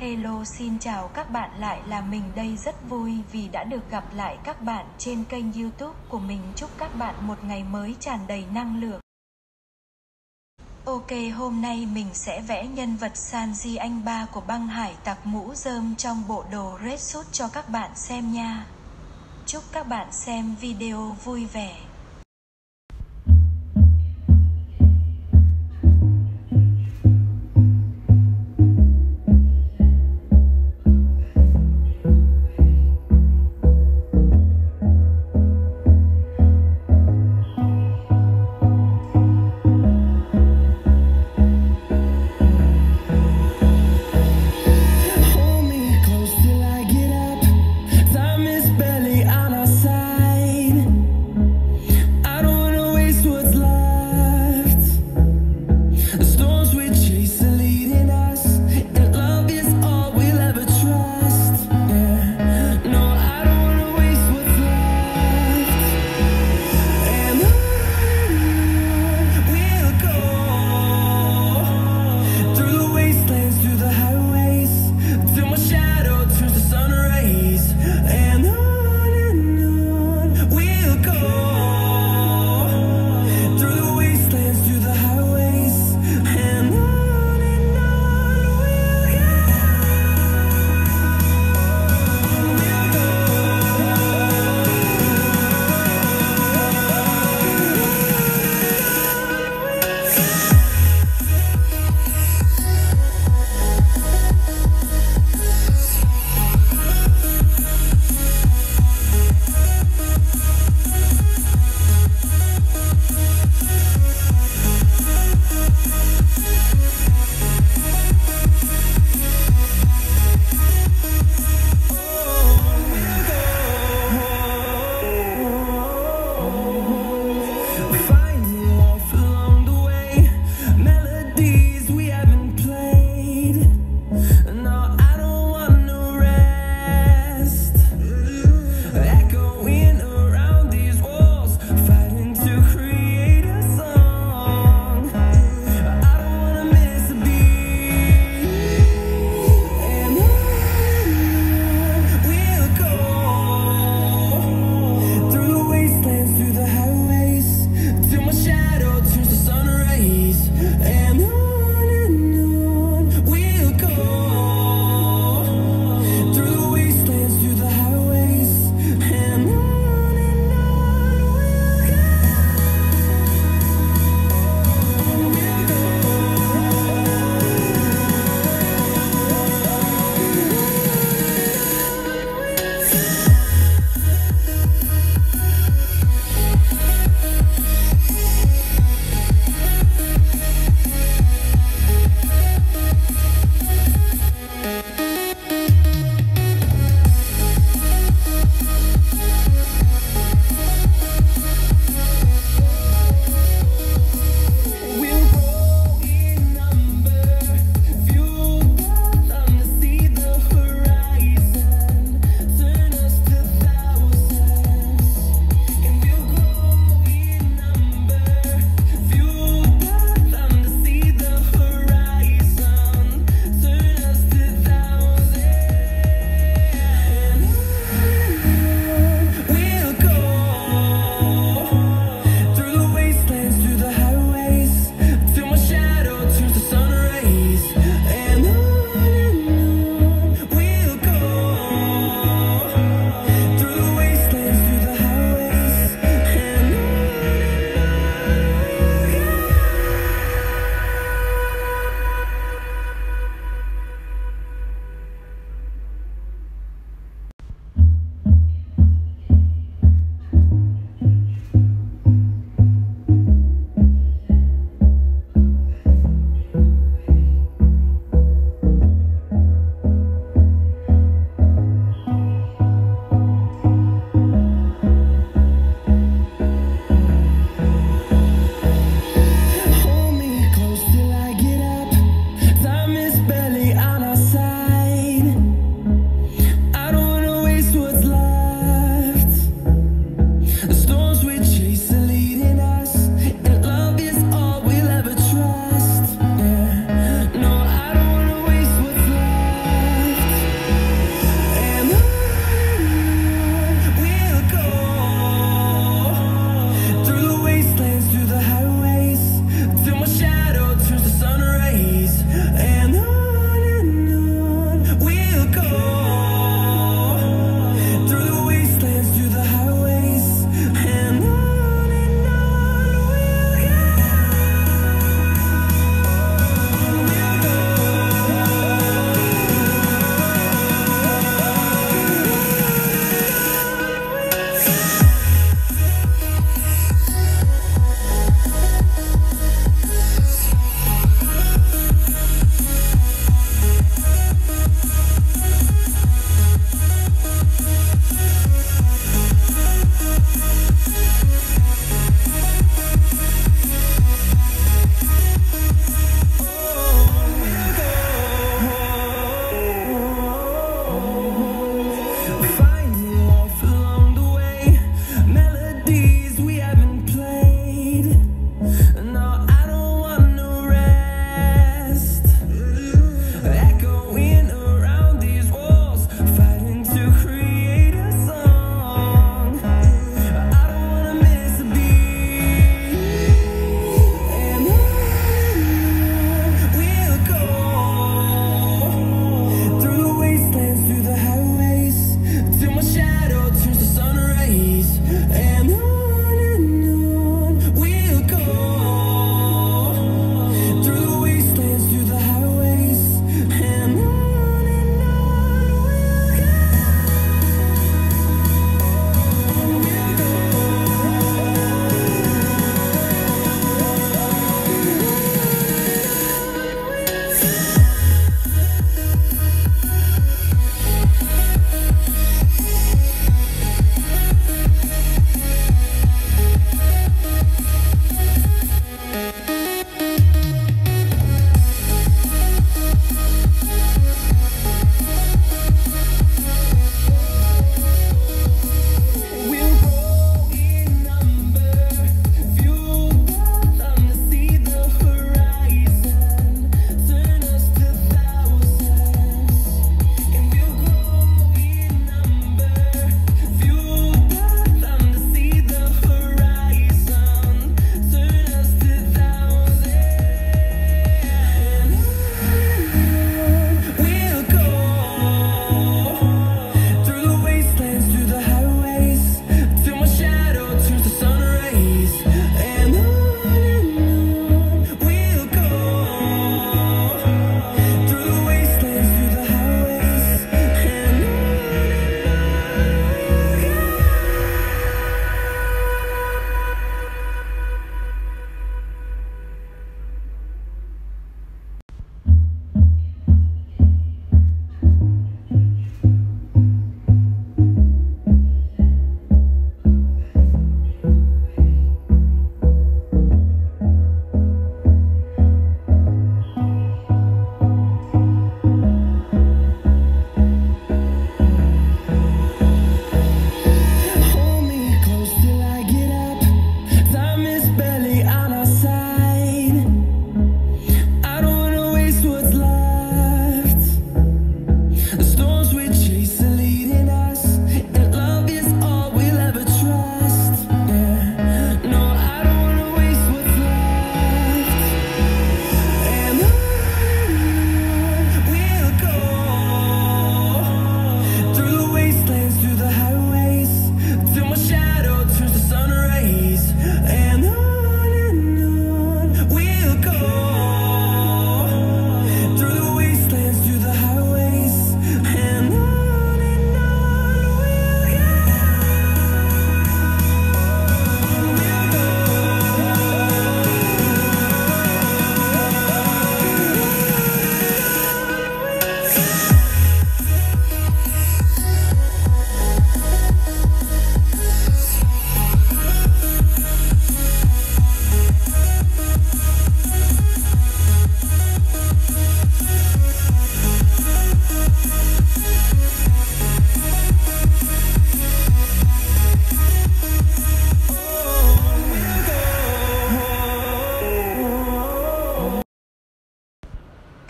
Hello, xin chào các bạn, lại là mình đây, rất vui vì đã được gặp lại các bạn trên kênh YouTube của mình. Chúc các bạn một ngày mới tràn đầy năng lượng. Ok, hôm nay mình sẽ vẽ nhân vật Sanji, anh ba của băng hải tặc mũ rơm trong bộ đồ Red Suit cho các bạn xem nha. Chúc các bạn xem video vui vẻ.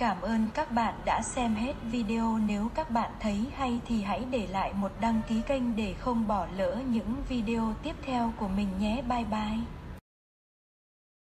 Cảm ơn các bạn đã xem hết video. Nếu các bạn thấy hay thì hãy để lại một đăng ký kênh để không bỏ lỡ những video tiếp theo của mình nhé. Bye bye.